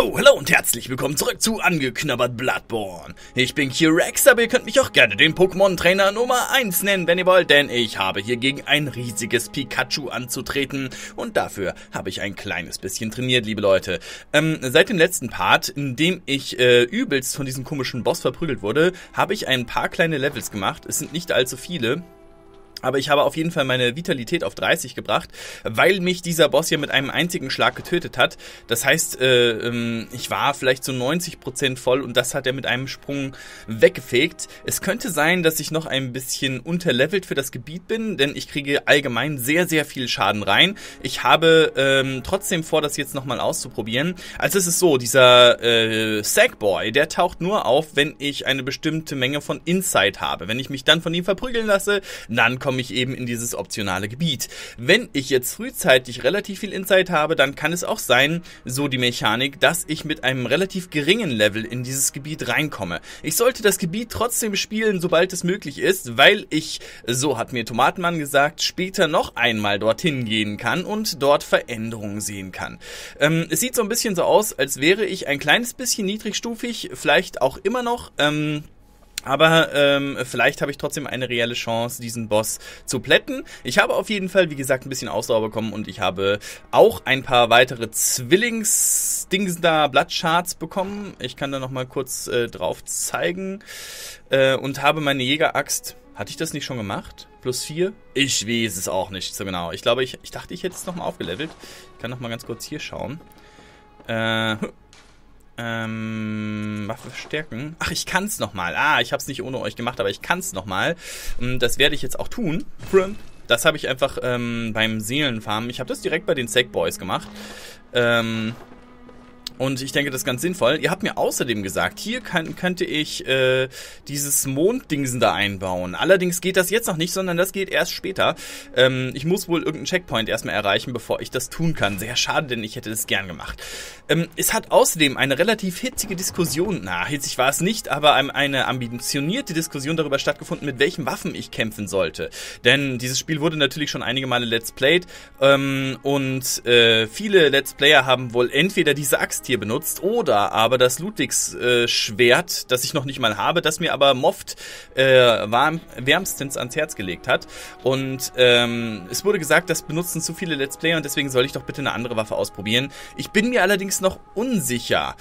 Ho, hallo und herzlich willkommen zurück zu Angeknabbert Bloodborne. Ich bin Q.Rex, aber ihr könnt mich auch gerne den Pokémon-Trainer Nummer 1 nennen, wenn ihr wollt, denn ich habe hier gegen ein riesiges Pikachu anzutreten und dafür habe ich ein kleines bisschen trainiert, liebe Leute. Seit dem letzten Part, in dem ich übelst von diesem komischen Boss verprügelt wurde, habe ich ein paar kleine Levels gemacht. Es sind nicht allzu viele. Aber ich habe auf jeden Fall meine Vitalität auf 30 gebracht, weil mich dieser Boss hier mit einem einzigen Schlag getötet hat. Das heißt, ich war vielleicht so 90% voll und das hat er mit einem Sprung weggefegt. Es könnte sein, dass ich noch ein bisschen unterlevelt für das Gebiet bin, denn ich kriege allgemein sehr, sehr viel Schaden rein. Ich habe trotzdem vor, das jetzt nochmal auszuprobieren. Also es ist so, dieser Sackboy, der taucht nur auf, wenn ich eine bestimmte Menge von Insight habe. Wenn ich mich dann von ihm verprügeln lasse, dann komme ich eben in dieses optionale Gebiet. Wenn ich jetzt frühzeitig relativ viel Insight habe, dann kann es auch sein, so die Mechanik, dass ich mit einem relativ geringen Level in dieses Gebiet reinkomme. Ich sollte das Gebiet trotzdem spielen, sobald es möglich ist, weil ich, so hat mir Tomatenmann gesagt, später noch einmal dorthin gehen kann und dort Veränderungen sehen kann. Es sieht so ein bisschen so aus, als wäre ich ein kleines bisschen niedrigstufig, vielleicht auch immer noch, aber vielleicht habe ich trotzdem eine reelle Chance, diesen Boss zu plätten. Ich habe auf jeden Fall, wie gesagt, ein bisschen Ausdauer bekommen und ich habe auch ein paar weitere Zwillingsdings da Blatt-Charts bekommen. Ich kann da nochmal kurz drauf zeigen und habe meine Jäger-Axt. Hatte ich das nicht schon gemacht? Plus 4? Ich weiß es auch nicht so genau. Ich glaube, ich dachte, ich hätte es nochmal aufgelevelt. Ich kann nochmal ganz kurz hier schauen. Waffe verstärken. Ach, ich kann's nochmal. Ah, ich hab's nicht ohne euch gemacht, aber ich kann's nochmal. Das werde ich jetzt auch tun. Das habe ich einfach beim Seelenfarmen. Ich habe das direkt bei den Sackboys gemacht. Und ich denke, das ist ganz sinnvoll. Ihr habt mir außerdem gesagt, hier könnte ich dieses Monddingsen da einbauen. Allerdings geht das jetzt noch nicht, sondern das geht erst später. Ich muss wohl irgendeinen Checkpoint erstmal erreichen, bevor ich das tun kann. Sehr schade, denn ich hätte das gern gemacht. Es hat außerdem eine relativ hitzige Diskussion, na, hitzig war es nicht, aber eine ambitionierte Diskussion darüber stattgefunden, mit welchen Waffen ich kämpfen sollte. Denn dieses Spiel wurde natürlich schon einige Male Let's Played und viele Let's Player haben wohl entweder diese Axt hier benutzt oder aber das Ludwigsschwert, das ich noch nicht mal habe, das mir aber Mofft wärmstens ans Herz gelegt hat. Und es wurde gesagt, das benutzen zu viele Let's Player und deswegen soll ich doch bitte eine andere Waffe ausprobieren. Ich bin mir allerdings noch unsicher.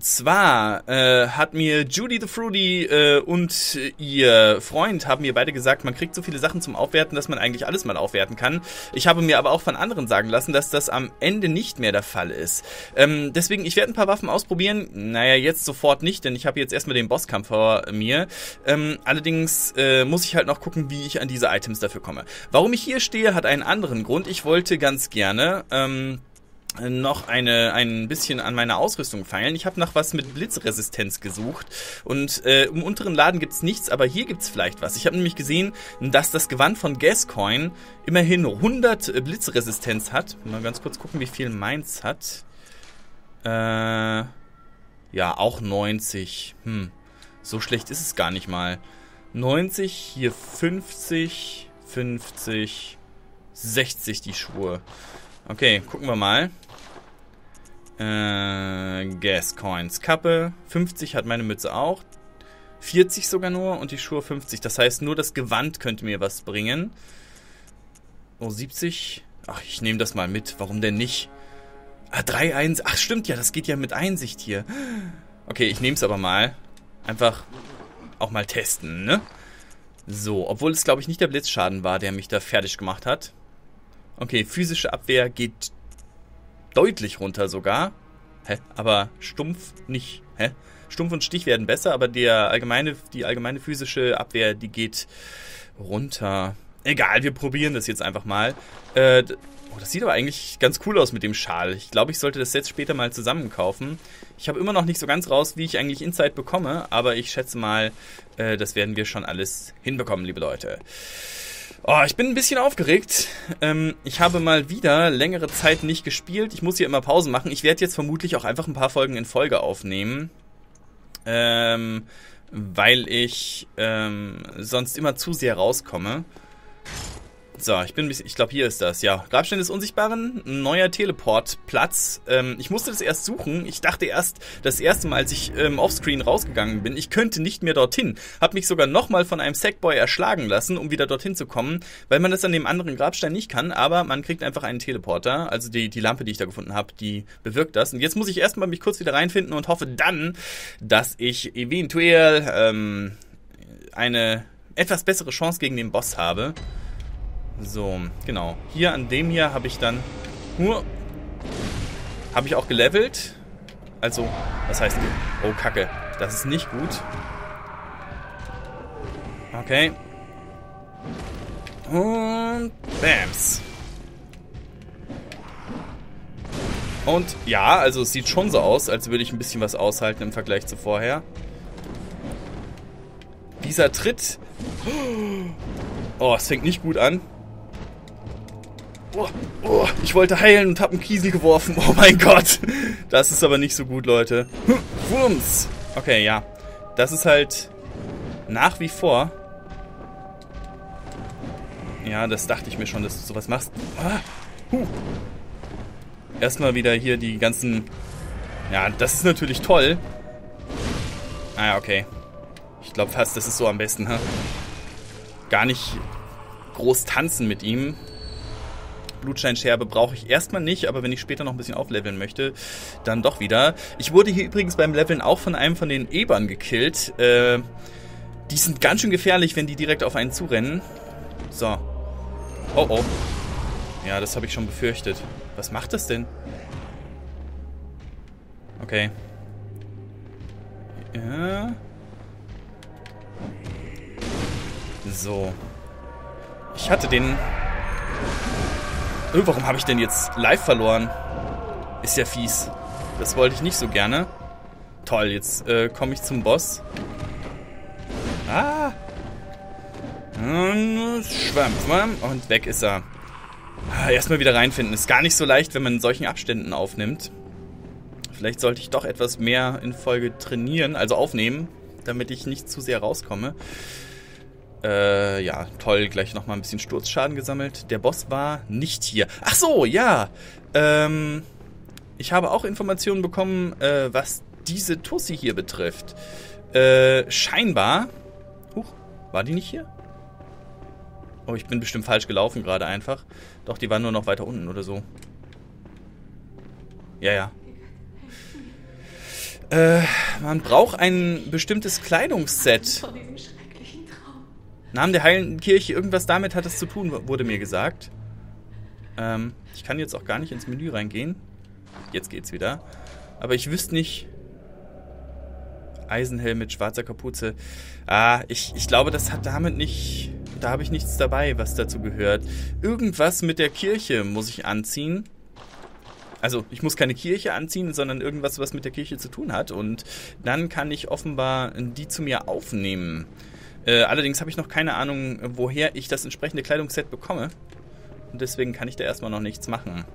Zwar hat mir Judy the Fruity und ihr Freund haben mir beide gesagt, man kriegt so viele Sachen zum Aufwerten, dass man eigentlich alles mal aufwerten kann. Ich habe mir aber auch von anderen sagen lassen, dass das am Ende nicht mehr der Fall ist. Deswegen, ich werde ein paar Waffen ausprobieren. Naja, jetzt sofort nicht, denn ich habe jetzt erstmal den Bosskampf vor mir. Allerdings muss ich halt noch gucken, wie ich an diese Items dafür komme. Warum ich hier stehe, hat einen anderen Grund. Ich wollte ganz gerne noch ein bisschen an meiner Ausrüstung feilen. Ich habe nach was mit Blitzresistenz gesucht und im unteren Laden gibt's nichts, aber hier gibt's vielleicht was. Ich habe nämlich gesehen, dass das Gewand von Gascoin immerhin 100 Blitzresistenz hat. Mal ganz kurz gucken, wie viel meins hat. Ja, auch 90. So schlecht ist es gar nicht mal. 90, hier 50, 50, 60 die Schuhe. Okay, gucken wir mal. Gascoins Kappe. 50 hat meine Mütze auch. 40 sogar nur und die Schuhe 50. Das heißt, nur das Gewand könnte mir was bringen. Oh, 70. Ach, ich nehme das mal mit. Warum denn nicht? Ah, 3 Einsicht. Ach, stimmt ja, das geht ja mit Einsicht hier. Okay, ich nehme es aber mal. Einfach auch mal testen, ne? So, obwohl es, glaube ich, nicht der Blitzschaden war, der mich da fertig gemacht hat. Okay, physische Abwehr geht deutlich runter sogar. Hä? Aber stumpf nicht. Hä? Stumpf und Stich werden besser, aber die allgemeine physische Abwehr, die geht runter. Egal, wir probieren das jetzt einfach mal. Oh, das sieht aber eigentlich ganz cool aus mit dem Schal. Ich glaube, ich sollte das jetzt später mal zusammen kaufen. Ich habe immer noch nicht so ganz raus, wie ich eigentlich Insight bekomme, aber ich schätze mal, das werden wir schon alles hinbekommen, liebe Leute. Oh, ich bin ein bisschen aufgeregt. Ich habe mal wieder längere Zeit nicht gespielt. Ich muss hier immer Pausen machen. Ich werde jetzt vermutlich auch einfach ein paar Folgen in Folge aufnehmen. Weil ich sonst immer zu sehr rauskomme. So, ich glaube, hier ist das, ja. Grabstein des Unsichtbaren, ein neuer Teleportplatz. Ich musste das erst suchen. Ich dachte erst, das erste Mal, als ich offscreen rausgegangen bin, ich könnte nicht mehr dorthin. Hab mich sogar nochmal von einem Sackboy erschlagen lassen, um wieder dorthin zu kommen, weil man das an dem anderen Grabstein nicht kann, aber man kriegt einfach einen Teleporter. Also die Lampe, die ich da gefunden habe, die bewirkt das. Und jetzt muss ich erstmal mich kurz wieder reinfinden und hoffe dann, dass ich eventuell eine etwas bessere Chance gegen den Boss habe. So, genau. Hier an dem hier habe ich dann... Habe ich auch gelevelt. Also, was heißt... Oh, Kacke. Das ist nicht gut. Okay. Und... Bams. Und ja, also es sieht schon so aus, als würde ich ein bisschen was aushalten im Vergleich zu vorher. Dieser Tritt... Oh, es fängt nicht gut an. Oh, ich wollte heilen und habe einen Kiesel geworfen. Oh mein Gott. Das ist aber nicht so gut, Leute. Wumms. Okay, ja. Das ist halt nach wie vor... Ja, das dachte ich mir schon, dass du sowas machst. Erstmal wieder hier die ganzen... Ja, das ist natürlich toll. Ah ja, okay. Ich glaube fast, das ist so am besten. Ha? Gar nicht groß tanzen mit ihm. Blutscheinscherbe brauche ich erstmal nicht, aber wenn ich später noch ein bisschen aufleveln möchte, dann doch wieder. Ich wurde hier übrigens beim Leveln auch von einem von den Ebern gekillt. Die sind ganz schön gefährlich, wenn die direkt auf einen zurennen. So. Oh, oh. Ja, das habe ich schon befürchtet. Was macht das denn? Okay. Ja. So. Ich hatte den... Warum habe ich denn jetzt live verloren? Ist ja fies. Das wollte ich nicht so gerne. Toll, jetzt komme ich zum Boss. Ah! Schwamm. Und weg ist er. Erstmal wieder reinfinden. Ist gar nicht so leicht, wenn man in solchen Abständen aufnimmt. Vielleicht sollte ich doch etwas mehr in Folge trainieren, also aufnehmen, damit ich nicht zu sehr rauskomme. Ja, toll, gleich nochmal ein bisschen Sturzschaden gesammelt. Der Boss war nicht hier. Ach so, ja. Ich habe auch Informationen bekommen, was diese Tussi hier betrifft. Scheinbar... Huch, war die nicht hier? Oh, ich bin bestimmt falsch gelaufen gerade einfach. Doch, die war nur noch weiter unten oder so. Ja, ja. Man braucht ein bestimmtes Kleidungsset. Namen der Heiligen Kirche, irgendwas damit hat es zu tun, wurde mir gesagt. Ich kann jetzt auch gar nicht ins Menü reingehen. Jetzt geht's wieder. Aber ich wüsste nicht... Eisenhelm mit schwarzer Kapuze. Ah, ich glaube, das hat damit nicht... Da habe ich nichts dabei, was dazu gehört. Irgendwas mit der Kirche muss ich anziehen. Also, ich muss keine Kirche anziehen, sondern irgendwas, was mit der Kirche zu tun hat. Und dann kann ich offenbar die zu mir aufnehmen. Allerdings habe ich noch keine Ahnung, woher ich das entsprechende Kleidungsset bekomme. Und deswegen kann ich da erstmal noch nichts machen.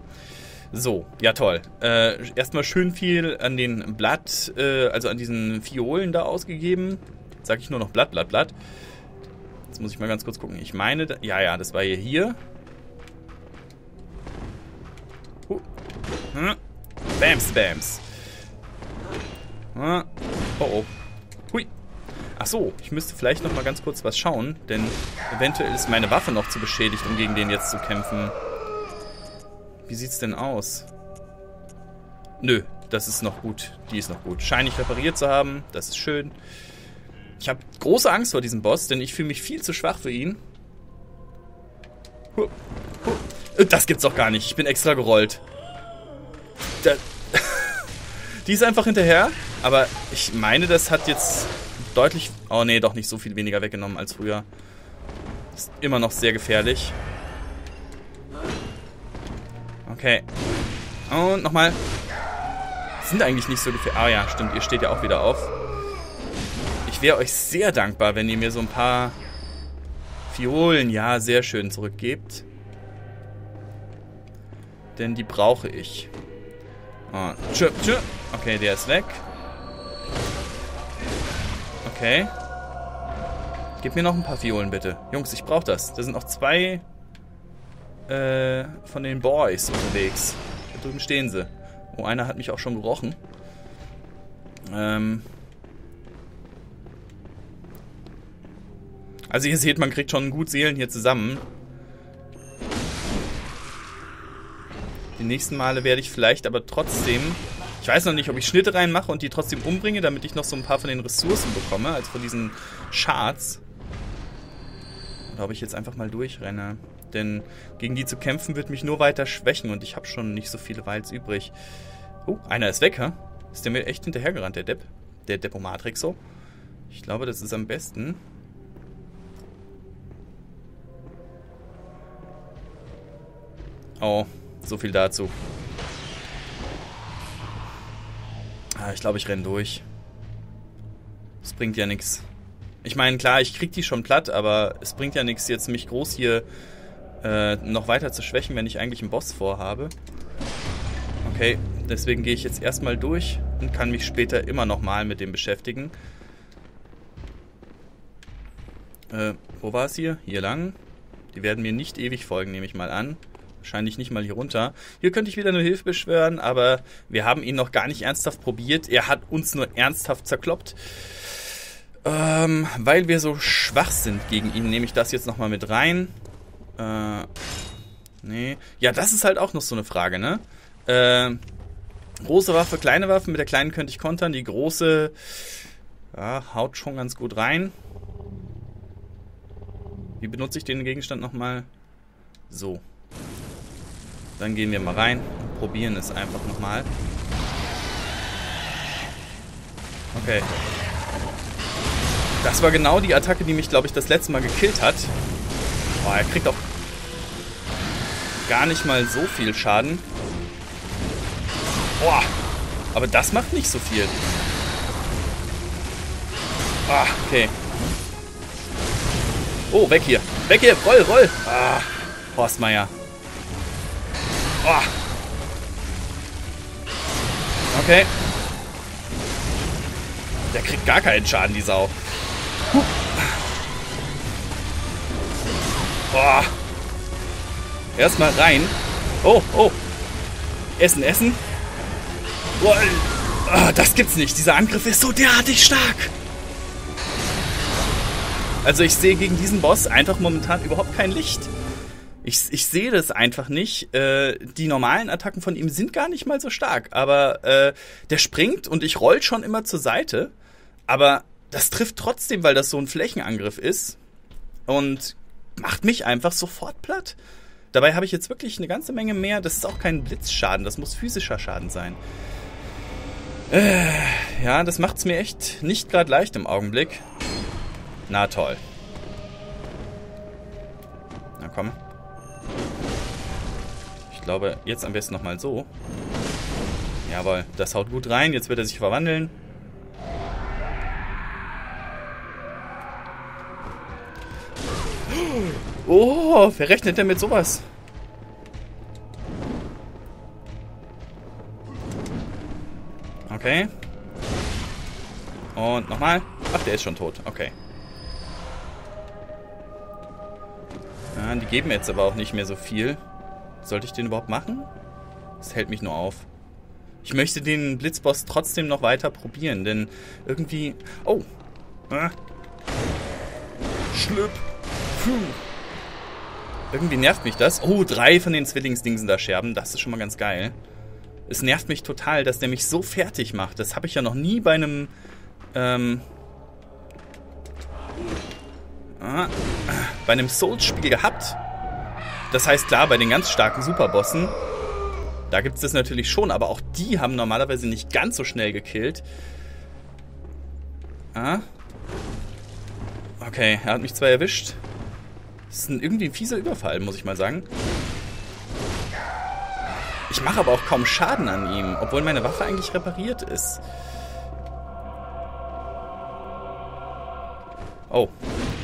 So, ja toll. Erstmal schön viel an den Blatt, also an diesen Fiolen da ausgegeben. Jetzt sage ich nur noch Blatt, Blatt, Blatt. Jetzt muss ich mal ganz kurz gucken. Ich meine, da, ja, das war hier. Bams, bams. Oh, oh. Hui. Ach so, ich müsste vielleicht noch mal ganz kurz was schauen, denn eventuell ist meine Waffe noch zu beschädigt, um gegen den jetzt zu kämpfen. Wie sieht's denn aus? Nö, das ist noch gut. Die ist noch gut. Scheine ich repariert zu haben, das ist schön. Ich habe große Angst vor diesem Boss, denn ich fühle mich viel zu schwach für ihn. Das gibt's doch gar nicht. Ich bin extra gerollt. Die ist einfach hinterher, aber ich meine, das hat jetzt... Deutlich... Oh nee, doch nicht so viel weniger weggenommen als früher. Ist immer noch sehr gefährlich. Okay. Und nochmal. Sind eigentlich nicht so gefährlich. Ah ja, stimmt. Ihr steht ja auch wieder auf. Ich wäre euch sehr dankbar, wenn ihr mir so ein paar Fiolen, ja, sehr schön zurückgebt. Denn die brauche ich. Oh, tschö, tschö. Okay, der ist weg. Okay. Gib mir noch ein paar Fiolen, bitte. Jungs, ich brauche das. Da sind noch zwei von den Boys unterwegs. Da drüben stehen sie. Oh, einer hat mich auch schon gerochen. Also ihr seht, man kriegt schon gut Seelen hier zusammen. Die nächsten Male werde ich vielleicht aber trotzdem... Ich weiß noch nicht, ob ich Schnitte reinmache und die trotzdem umbringe, damit ich noch so ein paar von den Ressourcen bekomme, also von diesen Shards. Oder ob ich jetzt einfach mal durchrenne. Denn gegen die zu kämpfen wird mich nur weiter schwächen und ich habe schon nicht so viele Wilds übrig. Oh, einer ist weg, hä? Ist der mir echt hinterhergerannt, der Depp? Der Depomatrix so? Ich glaube, das ist am besten. Oh, so viel dazu. Ah, ich glaube, ich renne durch. Das bringt ja nichts. Ich meine, klar, ich krieg die schon platt, aber es bringt ja nichts, jetzt mich groß hier noch weiter zu schwächen, wenn ich eigentlich einen Boss vorhabe. Okay, deswegen gehe ich jetzt erstmal durch und kann mich später immer nochmal mit dem beschäftigen. Wo war es hier? Hier lang. Die werden mir nicht ewig folgen, nehme ich mal an. Wahrscheinlich nicht mal hier runter. Hier könnte ich wieder nur Hilfe beschwören, aber wir haben ihn noch gar nicht ernsthaft probiert. Er hat uns nur ernsthaft zerkloppt. Weil wir so schwach sind gegen ihn, nehme ich das jetzt nochmal mit rein. Nee. Ja, das ist halt auch noch so eine Frage, ne? Große Waffe, kleine Waffen. Mit der kleinen könnte ich kontern. Die große, ja, haut schon ganz gut rein. Wie benutze ich den Gegenstand nochmal? So. Dann gehen wir mal rein und probieren es einfach nochmal. Okay. Das war genau die Attacke, die mich, glaube ich, das letzte Mal gekillt hat. Boah, er kriegt auch gar nicht mal so viel Schaden. Boah, aber das macht nicht so viel. Ah, okay. Oh, weg hier. Weg hier, roll, roll. Ah, Horstmeier. Okay. Der kriegt gar keinen Schaden, die Sau. Boah. Erstmal rein. Oh, oh. Essen, essen. Oh, das gibt's nicht. Dieser Angriff ist so derartig stark. Also ich sehe gegen diesen Boss einfach momentan überhaupt kein Licht. Ich sehe das einfach nicht. Die normalen Attacken von ihm sind gar nicht mal so stark. Aber der springt und ich roll schon immer zur Seite. Aber das trifft trotzdem, weil das so ein Flächenangriff ist. Und macht mich einfach sofort platt. Dabei habe ich jetzt wirklich eine ganze Menge mehr. Das ist auch kein Blitzschaden. Das muss physischer Schaden sein. Ja, das macht es mir echt nicht gerade leicht im Augenblick. Na toll. Na komm. Ich glaube, jetzt am besten nochmal so. Jawohl, das haut gut rein. Jetzt wird er sich verwandeln. Oh, wer rechnet denn mit sowas? Okay. Und nochmal. Ach, der ist schon tot. Okay. Ja, die geben jetzt aber auch nicht mehr so viel. Sollte ich den überhaupt machen? Das hält mich nur auf. Ich möchte den Blitzboss trotzdem noch weiter probieren, denn irgendwie... Oh! Ah. Schlüpp! Irgendwie nervt mich das. Oh, 3 von den Zwillingsdingsen da scherben. Das ist schon mal ganz geil. Es nervt mich total, dass der mich so fertig macht. Das habe ich ja noch nie bei einem... bei einem Souls-Spiel gehabt. Das heißt, klar, bei den ganz starken Superbossen, da gibt es das natürlich schon, aber auch die haben normalerweise nicht ganz so schnell gekillt. Ah. Okay, er hat mich zwar erwischt. Das ist irgendwie ein fieser Überfall, muss ich mal sagen. Ich mache aber auch kaum Schaden an ihm, obwohl meine Waffe eigentlich repariert ist. Oh.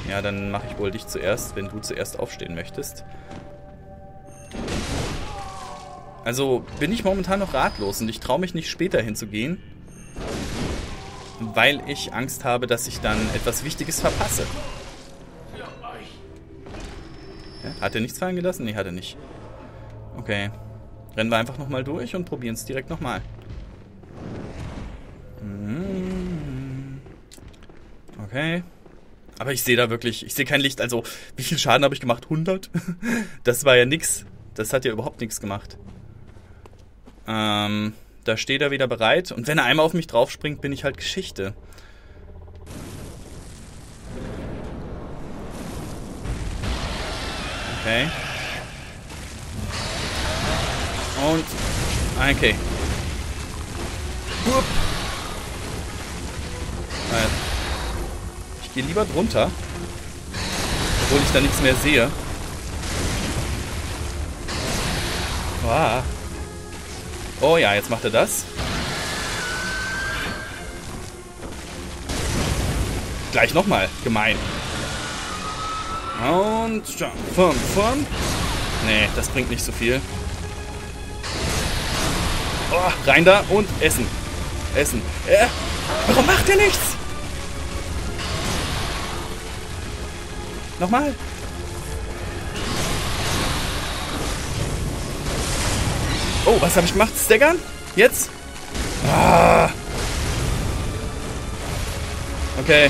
Ja, dann mache ich wohl dich zuerst, wenn du zuerst aufstehen möchtest. Also bin ich momentan noch ratlos und ich traue mich nicht später hinzugehen, weil ich Angst habe, dass ich dann etwas Wichtiges verpasse. Hat er nichts fallen gelassen? Nee, hat er nicht. Okay. Rennen wir einfach nochmal durch und probieren es direkt nochmal. Okay. Aber ich sehe da wirklich, ich sehe kein Licht. Also, wie viel Schaden habe ich gemacht? 100? Das war ja nix. Das hat ja überhaupt nichts gemacht. Da steht er wieder bereit. Und wenn er einmal auf mich drauf springt, bin ich halt Geschichte. Okay. Und... Okay. Hup. Ich gehe lieber drunter. Obwohl ich da nichts mehr sehe. Wow. Oh ja, jetzt macht er das. Gleich nochmal. Gemein. Und... Fun. Nee, das bringt nicht so viel. Oh, rein da und essen. Essen. Warum macht er nichts? Nochmal. Oh, was habe ich gemacht? Staggern? Jetzt? Ah. Okay.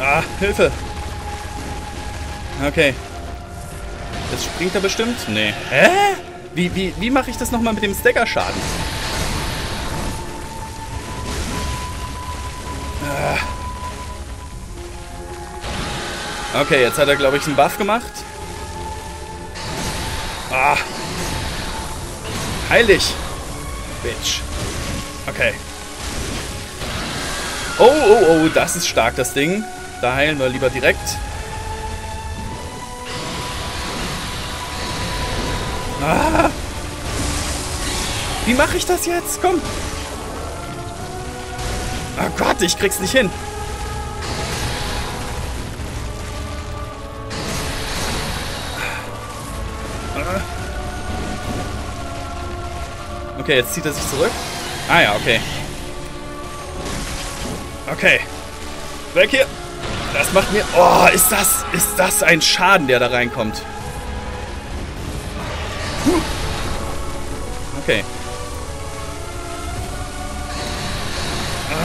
Ah, Hilfe. Okay. Das springt er bestimmt? Nee. Hä? Wie mache ich das nochmal mit dem Stagger-Schaden? Ah. Okay, jetzt hat er, glaube ich, einen Buff gemacht. Ah. Heil dich. Bitch. Okay. Oh, das ist stark, das Ding. Da heilen wir lieber direkt. Ah! Wie mache ich das jetzt? Komm! Oh Gott, ich krieg's nicht hin! Okay, jetzt zieht er sich zurück. Ah ja, okay. Okay. Weg hier! Das macht mir... Oh, ist das ein Schaden, der da reinkommt? Okay.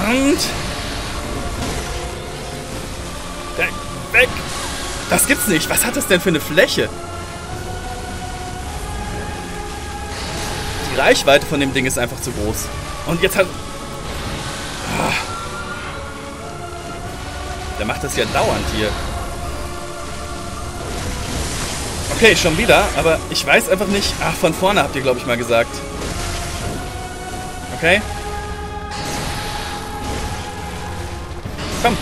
Und... Weg! Das gibt's nicht! Was hat das denn für eine Fläche? Die Reichweite von dem Ding ist einfach zu groß. Und jetzt hat... Der macht das ja dauernd hier. Okay, schon wieder, aber ich weiß einfach nicht... Ach, von vorne habt ihr, glaube ich, mal gesagt. Okay. Komm.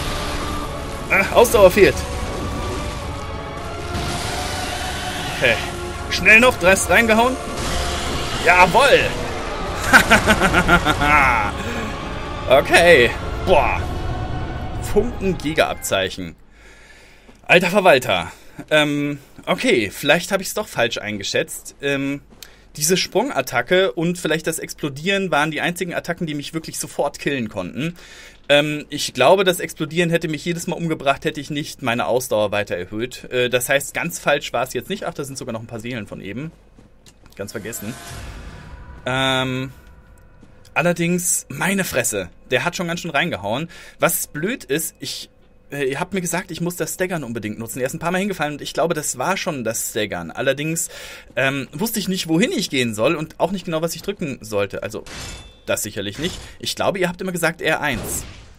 Ach, Ausdauer fehlt. Okay. Schnell noch, dreist reingehauen. Jawohl. Okay. Boah. Funken-Jägerabzeichen. Alter Verwalter. Okay, vielleicht habe ich es doch falsch eingeschätzt. Diese Sprungattacke und vielleicht das Explodieren waren die einzigen Attacken, die mich wirklich sofort killen konnten. Ich glaube, das Explodieren hätte mich jedes Mal umgebracht, hätte ich nicht meine Ausdauer weiter erhöht. Das heißt, ganz falsch war es jetzt nicht. Ach, da sind sogar noch ein paar Seelen von eben. Ganz vergessen. Allerdings, meine Fresse. Der hat schon ganz schön reingehauen. Was blöd ist, ihr habt mir gesagt, ich muss das Staggern unbedingt nutzen. Er ist ein paar Mal hingefallen und ich glaube, das war schon das Staggern. Allerdings wusste ich nicht, wohin ich gehen soll und auch nicht genau, was ich drücken sollte. Also, das sicherlich nicht. Ich glaube, ihr habt immer gesagt R1.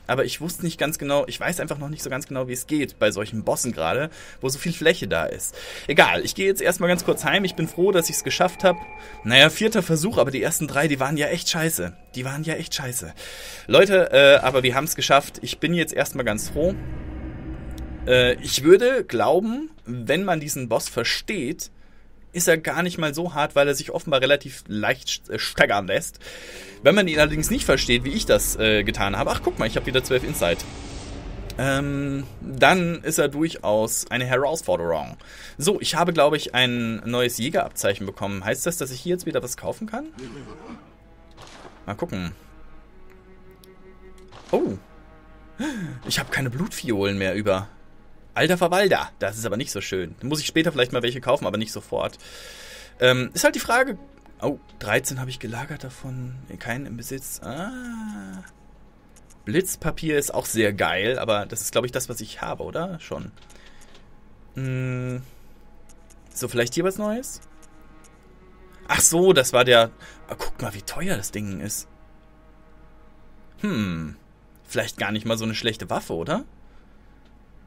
Aber ich wusste nicht ganz genau, ich weiß einfach noch nicht so ganz genau, wie es geht bei solchen Bossen gerade, wo so viel Fläche da ist. Egal, ich gehe jetzt erstmal ganz kurz heim. Ich bin froh, dass ich es geschafft habe. Naja, 4. Versuch, aber die ersten 3, die waren ja echt scheiße. Die waren ja echt scheiße. Leute, aber wir haben es geschafft. Ich bin jetzt erstmal ganz froh. Ich würde glauben, wenn man diesen Boss versteht, ist er gar nicht mal so hart, weil er sich offenbar relativ leicht steigern lässt. Wenn man ihn allerdings nicht versteht, wie ich das getan habe, ach guck mal, ich habe wieder 12 Insight, dann ist er durchaus eine Herausforderung. So, ich habe, glaube ich, ein neues Jägerabzeichen bekommen. Heißt das, dass ich hier jetzt wieder was kaufen kann? Mal gucken. Oh, ich habe keine Blutfiolen mehr über. Alter Verwalter, das ist aber nicht so schön. Da muss ich später vielleicht mal welche kaufen, aber nicht sofort. Ist halt die Frage... Oh, 13 habe ich gelagert davon. Keinen im Besitz. Ah. Blitzpapier ist auch sehr geil, aber das ist, glaube ich, das, was ich habe, oder? Schon. Hm. So, vielleicht hier was Neues? Ach so, das war der... Oh, guck mal, wie teuer das Ding ist. Hm. Vielleicht gar nicht mal so eine schlechte Waffe, oder?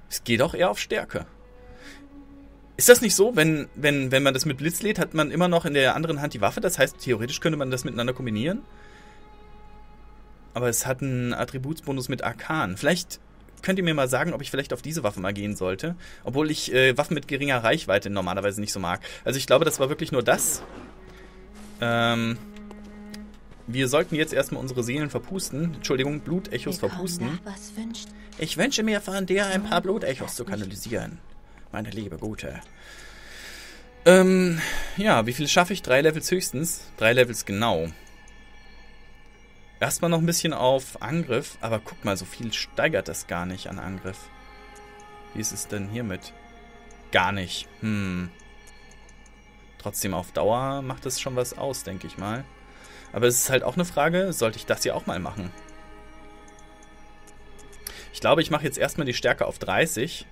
Es geht auch eher auf Stärke. Ist das nicht so, wenn man das mit Blitz lädt, hat man immer noch in der anderen Hand die Waffe? Das heißt, theoretisch könnte man das miteinander kombinieren. Aber es hat einen Attributsbonus mit Arkan. Vielleicht könnt ihr mir mal sagen, ob ich vielleicht auf diese Waffe mal gehen sollte. Obwohl ich Waffen mit geringer Reichweite normalerweise nicht so mag. Also ich glaube, das war wirklich nur das. Wir sollten jetzt erstmal unsere Seelen verpusten. Entschuldigung, Blutechos verpusten. Ich wünsche mir von dir ein paar Blutechos zu kanalisieren. Meine liebe Gute. Ja, wie viel schaffe ich? 3 Levels höchstens. 3 Levels genau. Erstmal noch ein bisschen auf Angriff. Aber guck mal, so viel steigert das gar nicht an Angriff. Wie ist es denn hiermit? Gar nicht. Hm. Trotzdem auf Dauer macht das schon was aus, denke ich mal. Aber es ist halt auch eine Frage, sollte ich das hier auch mal machen? Ich glaube, ich mache jetzt erstmal die Stärke auf 30.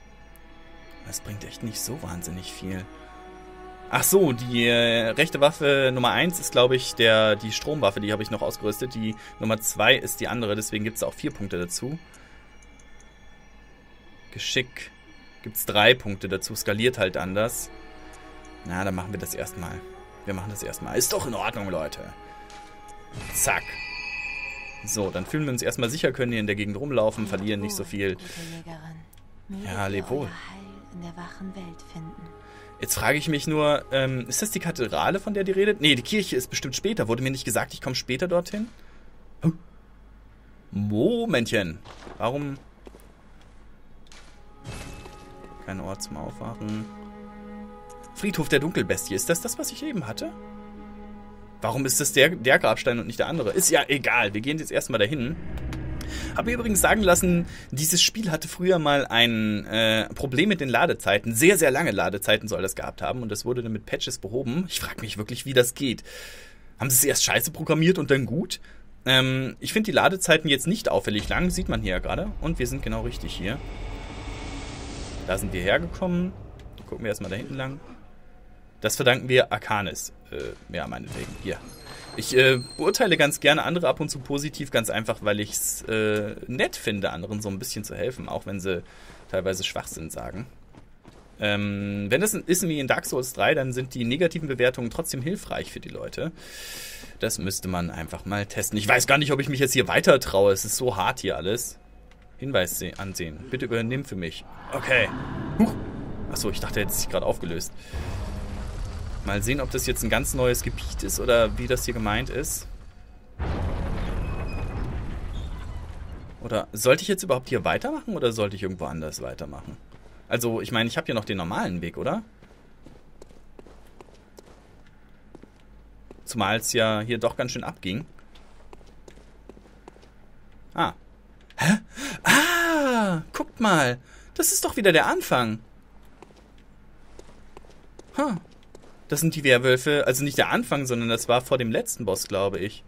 Das bringt echt nicht so wahnsinnig viel. Ach so, die rechte Waffe Nummer 1 ist, glaube ich, die Stromwaffe. Die habe ich noch ausgerüstet. Die Nummer 2 ist die andere. Deswegen gibt es auch 4 Punkte dazu. Geschick gibt es 3 Punkte dazu. Skaliert halt anders. Na, dann machen wir das erstmal. Wir machen das erstmal. Ist doch in Ordnung, Leute. Zack. So, dann fühlen wir uns erstmal sicher, können hier in der Gegend rumlaufen, verlieren nicht so viel. Ja, leb wohl. In der wachen Welt finden. Jetzt frage ich mich nur, ist das die Kathedrale, von der die redet? Nee, die Kirche ist bestimmt später. Wurde mir nicht gesagt, ich komme später dorthin? Huh. Momentchen. Warum? Kein Ort zum Aufwachen. Friedhof der Dunkelbestie. Ist das das, was ich eben hatte? Warum ist das der Grabstein und nicht der andere? Ist ja egal. Wir gehen jetzt erstmal dahin. Habe mir übrigens sagen lassen, dieses Spiel hatte früher mal ein Problem mit den Ladezeiten. Sehr, sehr lange Ladezeiten soll das gehabt haben. Und das wurde dann mit Patches behoben. Ich frage mich wirklich, wie das geht. Haben sie es erst scheiße programmiert und dann gut? Ich finde die Ladezeiten jetzt nicht auffällig lang. Sieht man hier ja gerade. Und wir sind genau richtig hier. Da sind wir hergekommen. Gucken wir erstmal da hinten lang. Das verdanken wir Arcanis. Ja, meinetwegen. Hier. Ich beurteile ganz gerne andere ab und zu positiv, ganz einfach, weil ich es nett finde, anderen so ein bisschen zu helfen, auch wenn sie teilweise Schwachsinn sagen. Wenn das ist wie in Dark Souls 3, dann sind die negativen Bewertungen trotzdem hilfreich für die Leute. Das müsste man einfach mal testen. Ich weiß gar nicht, ob ich mich jetzt hier weiter traue. Es ist so hart hier alles. Hinweis ansehen. Bitte übernimm für mich. Okay. Huch. Achso, ich dachte, er hätte sich gerade aufgelöst. Mal sehen, ob das jetzt ein ganz neues Gebiet ist oder wie das hier gemeint ist. Oder sollte ich jetzt überhaupt hier weitermachen oder sollte ich irgendwo anders weitermachen? Also, ich meine, ich habe hier noch den normalen Weg, oder? Zumal es ja hier doch ganz schön abging. Ah. Hä? Ah! Guckt mal! Das ist doch wieder der Anfang. Huh. Das sind die Werwölfe, also nicht der Anfang, sondern das war vor dem letzten Boss, glaube ich.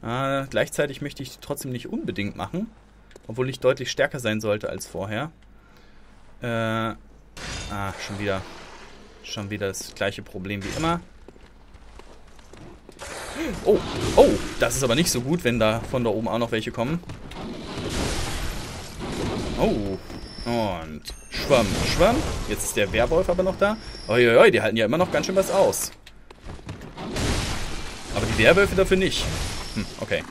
Gleichzeitig möchte ich die trotzdem nicht unbedingt machen, obwohl ich deutlich stärker sein sollte als vorher. Schon wieder das gleiche Problem wie immer. Oh, oh, das ist aber nicht so gut, wenn da von da oben auch noch welche kommen. Oh. Und schwamm, schwamm. Jetzt ist der Werwolf aber noch da. Uiuiui, die halten ja immer noch ganz schön was aus. Aber die Werwölfe dafür nicht. Hm, okay.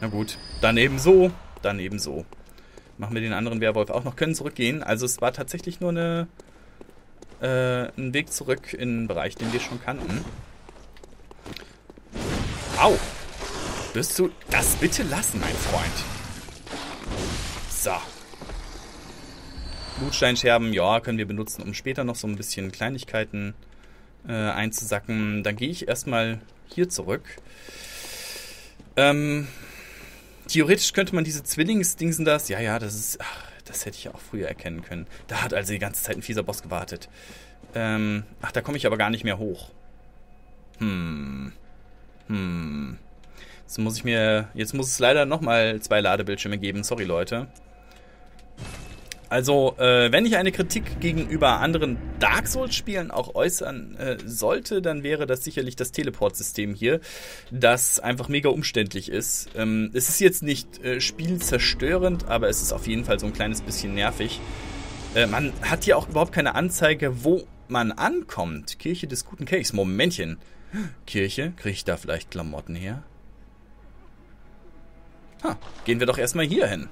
Na gut, dann eben so, dann eben so. Machen wir den anderen Werwolf auch noch, können zurückgehen. Also es war tatsächlich nur ein Weg zurück in einen Bereich, den wir schon kannten. Au! Wirst du das bitte lassen, mein Freund? So. Blutscheinscherben, ja, können wir benutzen, um später noch so ein bisschen Kleinigkeiten einzusacken. Dann gehe ich erstmal hier zurück. Theoretisch könnte man diese Zwillingsdingsen das... Ja, ja, das ist... Ach, Das hätte ich ja auch früher erkennen können. Da hat also die ganze Zeit ein fieser Boss gewartet. Ach, da komme ich aber gar nicht mehr hoch. Jetzt muss ich mir... Jetzt muss es leider nochmal 2 Ladebildschirme geben. Sorry, Leute. Also, wenn ich eine Kritik gegenüber anderen Dark Souls-Spielen auch äußern sollte, dann wäre das sicherlich das Teleportsystem hier, das einfach mega umständlich ist. Es ist jetzt nicht spielzerstörend, aber es ist auf jeden Fall so ein kleines bisschen nervig. Man hat hier auch überhaupt keine Anzeige, wo man ankommt. Kirche des guten Kelchs. Momentchen. Kirche? Kriege ich da vielleicht Klamotten her? Ha, gehen wir doch erstmal hier hin.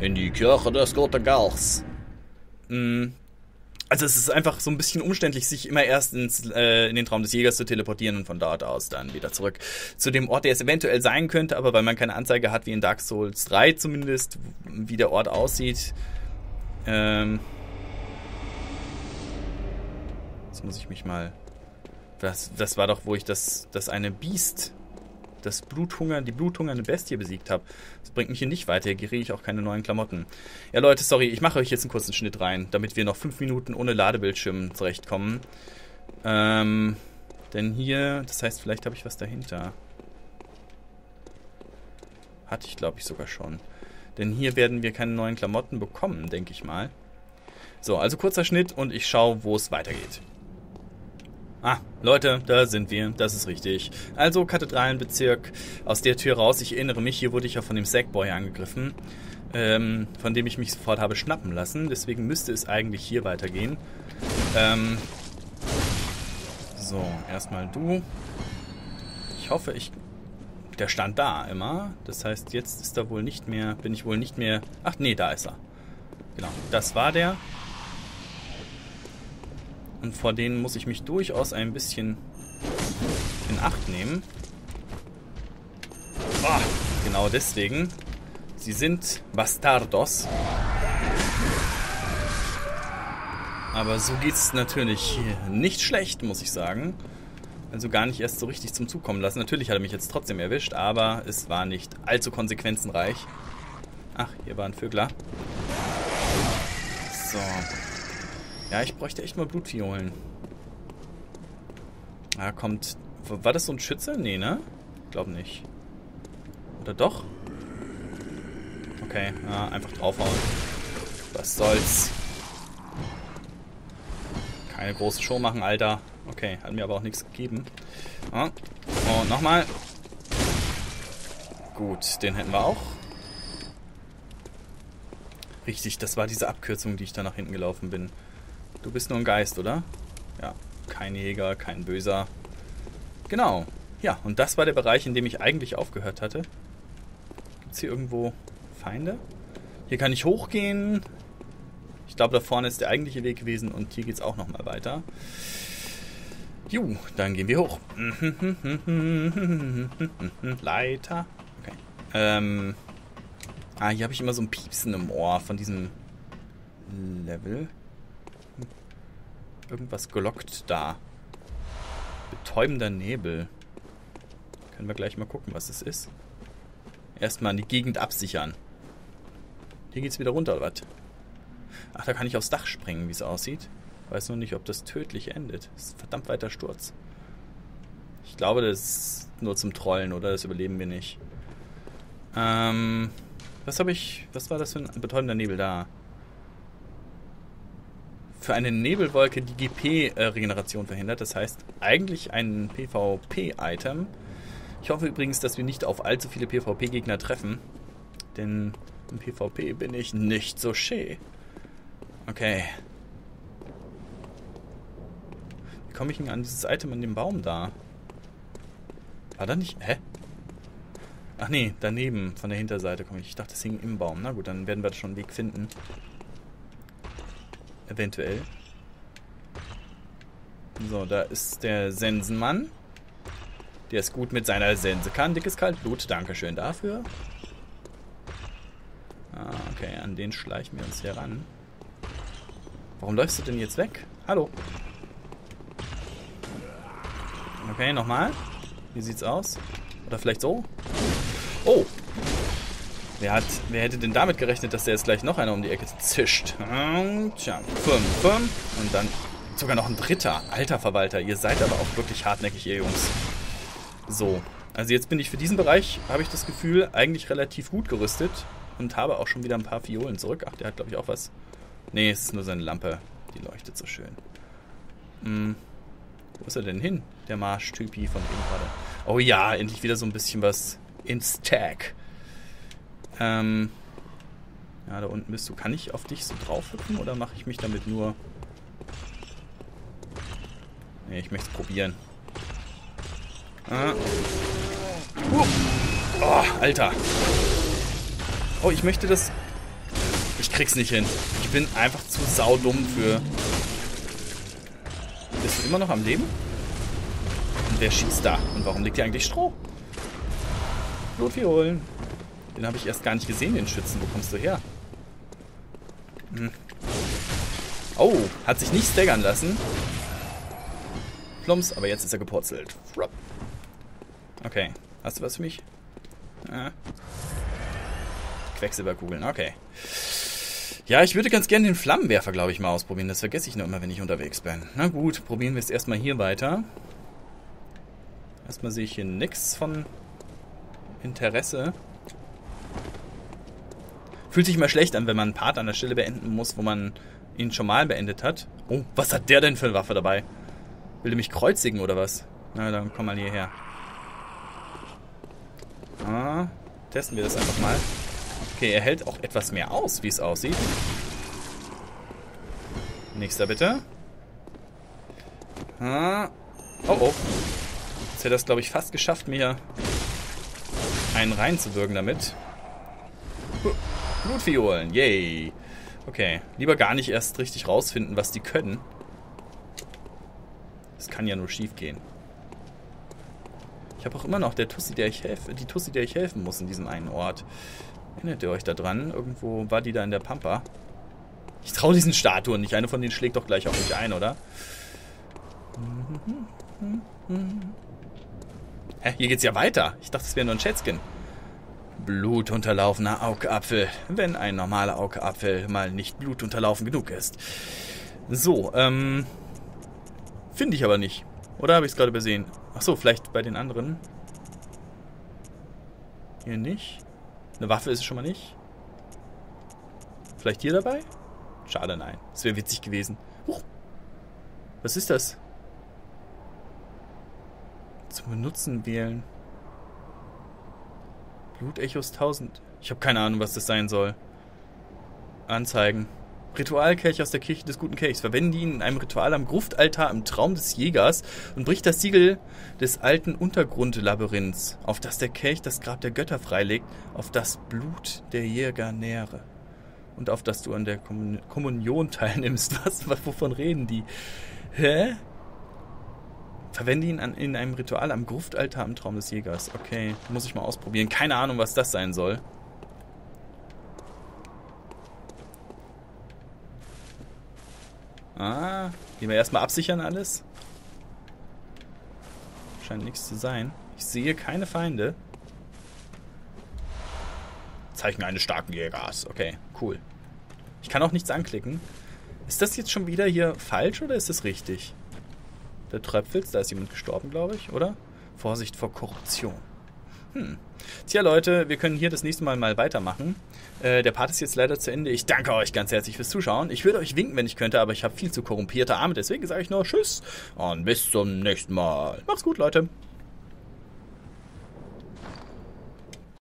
In die Kirche des guten Kelchs. Also es ist einfach so ein bisschen umständlich, sich immer erst in den Traum des Jägers zu teleportieren und von dort aus dann wieder zurück zu dem Ort, der es eventuell sein könnte, aber weil man keine Anzeige hat, wie in Dark Souls 3 zumindest, wie der Ort aussieht. Jetzt muss ich mich mal... Das war doch, wo ich das eine Biest... Das die bluthungernde Bestie besiegt habe. Das bringt mich hier nicht weiter. Hier kriege ich auch keine neuen Klamotten. Ja, Leute, sorry. Ich mache euch jetzt einen kurzen Schnitt rein, damit wir noch 5 Minuten ohne Ladebildschirm zurechtkommen. Denn hier... Das heißt, vielleicht habe ich was dahinter. Hatte ich, glaube ich, sogar schon. Denn hier werden wir keine neuen Klamotten bekommen, denke ich mal. So, also kurzer Schnitt und ich schaue, wo es weitergeht. Ah, Leute, da sind wir. Das ist richtig. Also, Kathedralenbezirk. Aus der Tür raus. Ich erinnere mich, hier wurde ich ja von dem Sackboy angegriffen. Von dem ich mich sofort habe schnappen lassen. Deswegen müsste es eigentlich hier weitergehen. So, erstmal du. Ich hoffe, Der stand da immer. Das heißt, jetzt ist da wohl nicht mehr... Bin ich wohl nicht mehr... Ach, nee, da ist er. Genau, das war der... Und vor denen muss ich mich durchaus ein bisschen in Acht nehmen. Oh, genau deswegen. Sie sind Bastardos. Aber so geht's natürlich nicht schlecht, muss ich sagen. Also gar nicht erst so richtig zum Zug kommen lassen. Natürlich hat er mich jetzt trotzdem erwischt, aber es war nicht allzu konsequenzenreich. Ach, hier war ein Vögler. So. Ja, ich bräuchte echt mal Blutfiolen. Ah, kommt... War das so ein Schütze? Nee, ne? Glaub nicht. Oder doch? Okay, ja, einfach draufhauen. Was soll's? Keine große Show machen, Alter. Okay, hat mir aber auch nichts gegeben. Ja. Und nochmal. Gut, den hätten wir auch. Richtig, das war diese Abkürzung, die ich da nach hinten gelaufen bin. Du bist nur ein Geist, oder? Ja, kein Jäger, kein Böser. Genau. Ja, und das war der Bereich, in dem ich eigentlich aufgehört hatte. Gibt's hier irgendwo Feinde? Hier kann ich hochgehen. Ich glaube, da vorne ist der eigentliche Weg gewesen und hier geht's auch nochmal weiter. Juh, dann gehen wir hoch. Leiter. Okay. Ah, hier habe ich immer so ein Piepsen im Ohr von diesem Level. Irgendwas gelockt da. Betäubender Nebel. Können wir gleich mal gucken, was es ist. Erstmal in die Gegend absichern. Hier geht's wieder runter, oder was? Ach, da kann ich aufs Dach springen, wie es aussieht. Weiß nur nicht, ob das tödlich endet. Das ist ein verdammt weiter Sturz. Ich glaube, das ist nur zum Trollen, oder? Das überleben wir nicht. Was war das für ein betäubender Nebel da? Für eine Nebelwolke, die GP-Regeneration verhindert. Das heißt, eigentlich ein PvP-Item. Ich hoffe übrigens, dass wir nicht auf allzu viele PvP-Gegner treffen. Denn im PvP bin ich nicht so schön. Okay. Wie komme ich denn an dieses Item an dem Baum da? War da nicht... Hä? Ach nee, daneben, von der Hinterseite komme ich. Ich dachte, das hing im Baum. Na gut, dann werden wir schon einen Weg finden. Eventuell. So, da ist der Sensenmann. Der ist gut mit seiner Sense kann. Dickes Kaltblut. Dankeschön dafür. Ah, okay. An den schleichen wir uns hier ran. Warum läufst du denn jetzt weg? Hallo. Okay, nochmal. Wie sieht's aus? Oder vielleicht so? Oh. Wer hätte denn damit gerechnet, dass der jetzt gleich noch einer um die Ecke zischt? Tja, pum. Und dann sogar noch ein dritter. Alter Verwalter, ihr seid aber auch wirklich hartnäckig, ihr Jungs. So, also jetzt bin ich für diesen Bereich, habe ich das Gefühl, eigentlich relativ gut gerüstet. Und habe auch schon wieder ein paar Fiolen zurück. Ach, der hat, glaube ich, auch was. Nee, es ist nur seine Lampe. Die leuchtet so schön. Hm. Wo ist er denn hin? Der Marschtypi von eben gerade. Oh ja, endlich wieder so ein bisschen was ins Tag. Ja, da unten bist du. Kann ich auf dich so drauf hüpfen oder mache ich mich damit nur... Nee, ich möchte es probieren. Ah. Oh, Alter. Oh, ich möchte das... Ich krieg's nicht hin. Ich bin einfach zu saudumm für... Bist du immer noch am Leben? Und wer schießt da? Und warum liegt hier eigentlich Stroh? Blutfiolen. Den habe ich erst gar nicht gesehen, den Schützen. Wo kommst du her? Hm. Oh, hat sich nicht staggern lassen. Plumps, aber jetzt ist er gepurzelt. Okay, hast du was für mich? Ah. Quecksilberkugeln, okay. Ja, ich würde ganz gerne den Flammenwerfer, glaube ich, mal ausprobieren. Das vergesse ich nur immer, wenn ich unterwegs bin. Na gut, probieren wir es erstmal hier weiter. Erstmal sehe ich hier nichts von Interesse. Fühlt sich mal schlecht an, wenn man einen Part an der Stelle beenden muss, wo man ihn schon mal beendet hat. Oh, was hat der denn für eine Waffe dabei? Will der mich kreuzigen oder was? Na, dann komm mal hierher. Ah, testen wir das einfach mal. Okay, er hält auch etwas mehr aus, wie es aussieht. Nächster bitte. Ah. Oh, oh. Jetzt hätte er es, glaube ich, fast geschafft, mir einen reinzuwürgen damit. Blutfiolen, yay. Okay, lieber gar nicht erst richtig rausfinden, was die können. Das kann ja nur schief gehen. Ich habe auch immer noch die Tussi, der ich helfen muss in diesem einen Ort. Erinnert ihr euch da dran? Irgendwo war die da in der Pampa. Ich traue diesen Statuen nicht. Eine von denen schlägt doch gleich auf mich ein, oder? Hä? Hier geht's ja weiter. Ich dachte, es wäre nur ein Schätzchen. Blutunterlaufener Augapfel. Wenn ein normaler Augapfel mal nicht blutunterlaufen genug ist. So, finde ich aber nicht. Oder habe ich es gerade übersehen? Achso, vielleicht bei den anderen. Hier nicht. Eine Waffe ist es schon mal nicht. Vielleicht hier dabei? Schade, nein. Das wäre witzig gewesen. Huch. Was ist das? Zum Benutzen wählen. Blutechos 1000. Ich habe keine Ahnung, was das sein soll. Anzeigen. Ritualkelch aus der Kirche des guten Kelchs. Verwenden die ihn in einem Ritual am Gruftaltar im Traum des Jägers und bricht das Siegel des alten Untergrundlabyrinths, auf das der Kelch das Grab der Götter freilegt, auf das Blut der Jäger nähre. Und auf das du an der Kommunion teilnimmst. Was? Wovon reden die? Hä? Verwende ihn in einem Ritual am Gruftaltar im Traum des Jägers. Okay, muss ich mal ausprobieren. Keine Ahnung, was das sein soll. Ah, gehen wir erstmal absichern alles. Scheint nichts zu sein. Ich sehe keine Feinde. Zeichen eines starken Jägers. Okay, cool. Ich kann auch nichts anklicken. Ist das jetzt schon wieder hier falsch oder ist das richtig? Der Tröpfels, da ist jemand gestorben, glaube ich, oder? Vorsicht vor Korruption. Hm. Tja, Leute, wir können hier das nächste Mal weitermachen. Der Part ist jetzt leider zu Ende. Ich danke euch ganz herzlich fürs Zuschauen. Ich würde euch winken, wenn ich könnte, aber ich habe viel zu korrumpierte Arme. Deswegen sage ich nur Tschüss und bis zum nächsten Mal. Macht's gut, Leute.